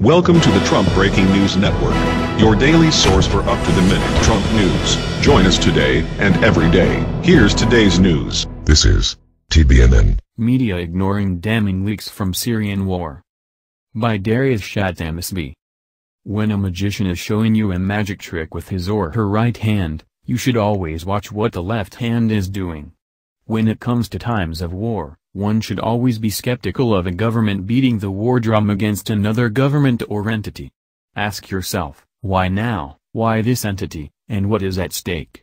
Welcome to the Trump Breaking News Network, your daily source for up-to-the-minute Trump news. Join us today and every day. Here's today's news. This is TBNN. Media ignoring damning leaks from Syrian war. By Darius Shatamisby. When a magician is showing you a magic trick with his or her right hand, you should always watch what the left hand is doing. When it comes to times of war, one should always be skeptical of a government beating the war drum against another government or entity. Ask yourself, why now, why this entity, and what is at stake?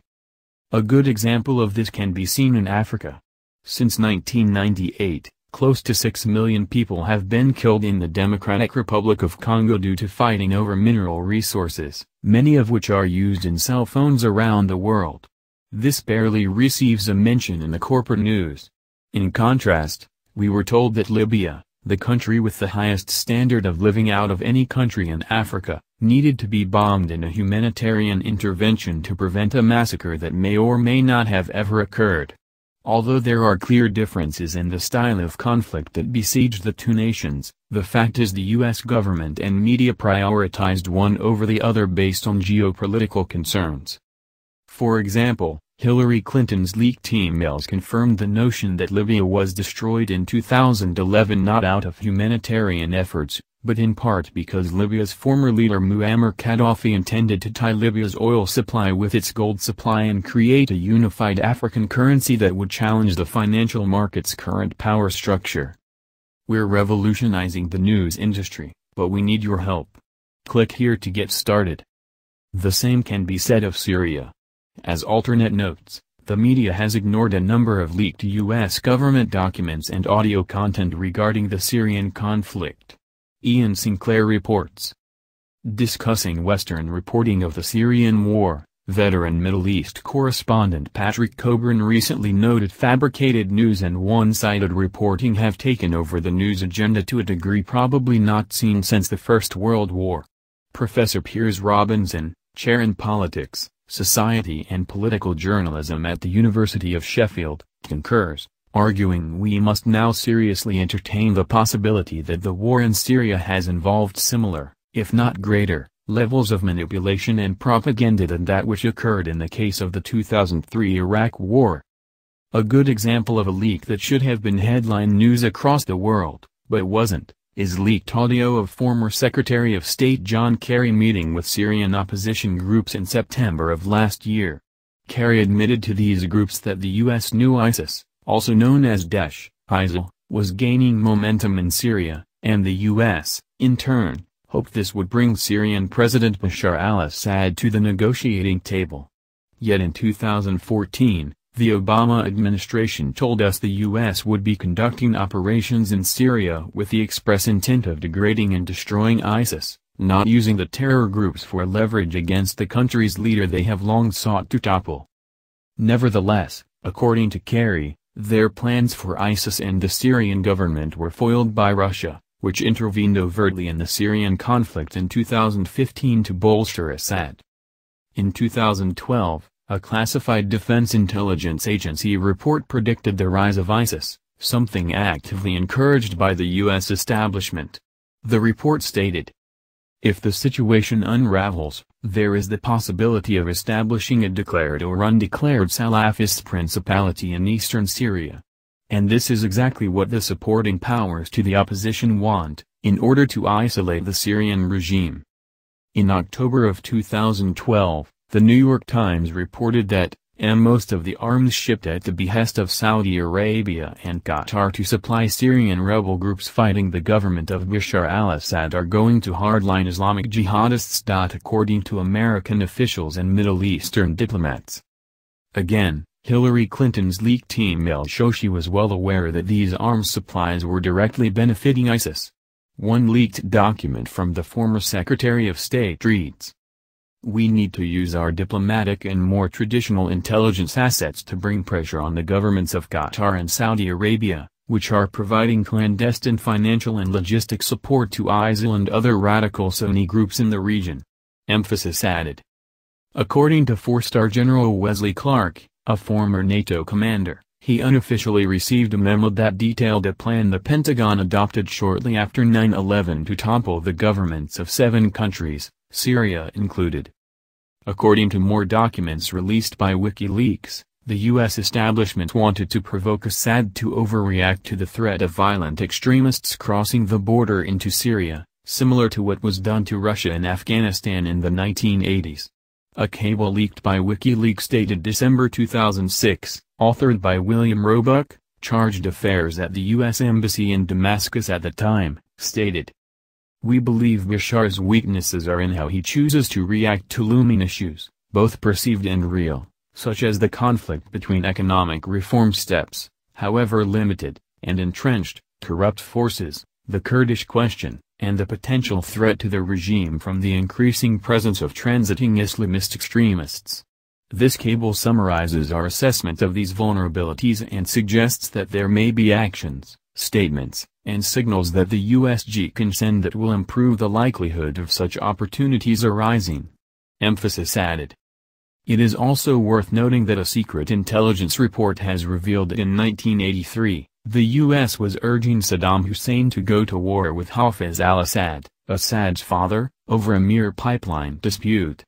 A good example of this can be seen in Africa. Since 1998, close to 6 million people have been killed in the Democratic Republic of Congo due to fighting over mineral resources, many of which are used in cell phones around the world. This barely receives a mention in the corporate news. In contrast, we were told that Libya, the country with the highest standard of living out of any country in Africa, needed to be bombed in a humanitarian intervention to prevent a massacre that may or may not have ever occurred. Although there are clear differences in the style of conflict that besieged the two nations, the fact is the U.S. government and media prioritized one over the other based on geopolitical concerns. For example, Hillary Clinton's leaked emails confirmed the notion that Libya was destroyed in 2011 not out of humanitarian efforts, but in part because Libya's former leader Muammar Gaddafi intended to tie Libya's oil supply with its gold supply and create a unified African currency that would challenge the financial market's current power structure. We're revolutionizing the news industry, but we need your help. Click here to get started. The same can be said of Syria. As Alternet notes, the media has ignored a number of leaked U.S. government documents and audio content regarding the Syrian conflict. Ian Sinclair reports. Discussing Western reporting of the Syrian war, veteran Middle East correspondent Patrick Coburn recently noted fabricated news and one-sided reporting have taken over the news agenda to a degree probably not seen since the First World War. Professor Piers Robinson, chair in politics, society and political journalism at the University of Sheffield, concurs, arguing we must now seriously entertain the possibility that the war in Syria has involved similar, if not greater, levels of manipulation and propaganda than that which occurred in the case of the 2003 Iraq War. A good example of a leak that should have been headline news across the world, but wasn't, is leaked audio of former Secretary of State John Kerry meeting with Syrian opposition groups in September of last year. Kerry admitted to these groups that the U.S. knew ISIS, also known as Daesh, was gaining momentum in Syria, and the U.S., in turn, hoped this would bring Syrian President Bashar al-Assad to the negotiating table. Yet in 2014, the Obama administration told us the U.S. would be conducting operations in Syria with the express intent of degrading and destroying ISIS, not using the terror groups for leverage against the country's leader they have long sought to topple. Nevertheless, according to Kerry, their plans for ISIS and the Syrian government were foiled by Russia, which intervened overtly in the Syrian conflict in 2015 to bolster Assad. In 2012, a classified Defense Intelligence Agency report predicted the rise of ISIS, something actively encouraged by the U.S. establishment. The report stated, "If the situation unravels, there is the possibility of establishing a declared or undeclared Salafist principality in eastern Syria. And this is exactly what the supporting powers to the opposition want, in order to isolate the Syrian regime." In October of 2012, The New York Times reported that, most of the arms shipped at the behest of Saudi Arabia and Qatar to supply Syrian rebel groups fighting the government of Bashar al-Assad are going to hardline Islamic jihadists. According to American officials and Middle Eastern diplomats. Again, Hillary Clinton's leaked email shows she was well aware that these arms supplies were directly benefiting ISIS. One leaked document from the former Secretary of State reads, "We need to use our diplomatic and more traditional intelligence assets to bring pressure on the governments of Qatar and Saudi Arabia, which are providing clandestine financial and logistic support to ISIL and other radical Sunni groups in the region." Emphasis added. According to four-star General Wesley Clark, a former NATO commander, He unofficially received a memo that detailed a plan the Pentagon adopted shortly after 9/11 to topple the governments of 7 countries, Syria included. According to more documents released by WikiLeaks, the U.S. establishment wanted to provoke Assad to overreact to the threat of violent extremists crossing the border into Syria, similar to what was done to Russia and Afghanistan in the 1980s. A cable leaked by WikiLeaks dated December 2006, authored by William Roebuck, charged affairs at the U.S. Embassy in Damascus at the time, stated, "We believe Bashar's weaknesses are in how he chooses to react to looming issues, both perceived and real, such as the conflict between economic reform steps, however limited, and entrenched, corrupt forces, the Kurdish question, and the potential threat to the regime from the increasing presence of transiting Islamist extremists." This cable summarizes our assessment of these vulnerabilities and suggests that there may be actions, statements, and signals that the USG can send that will improve the likelihood of such opportunities arising. Emphasis added. It is also worth noting that a secret intelligence report has revealed that in 1983, the U.S. was urging Saddam Hussein to go to war with Hafez al-Assad, Assad's father, over a mere pipeline dispute.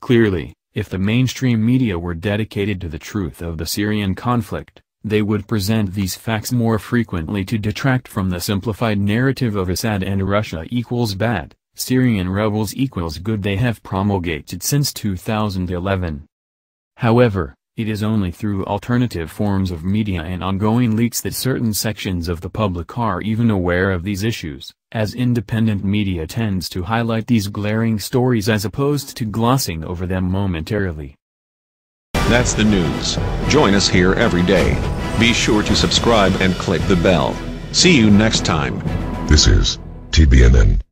Clearly, if the mainstream media were dedicated to the truth of the Syrian conflict, they would present these facts more frequently to detract from the simplified narrative of Assad and Russia equals bad, Syrian rebels equals good they have promulgated since 2011. However, it is only through alternative forms of media and ongoing leaks that certain sections of the public are even aware of these issues, as independent media tends to highlight these glaring stories as opposed to glossing over them momentarily. That's the news. Join us here every day. Be sure to subscribe and click the bell. See you next time. This is TBNN.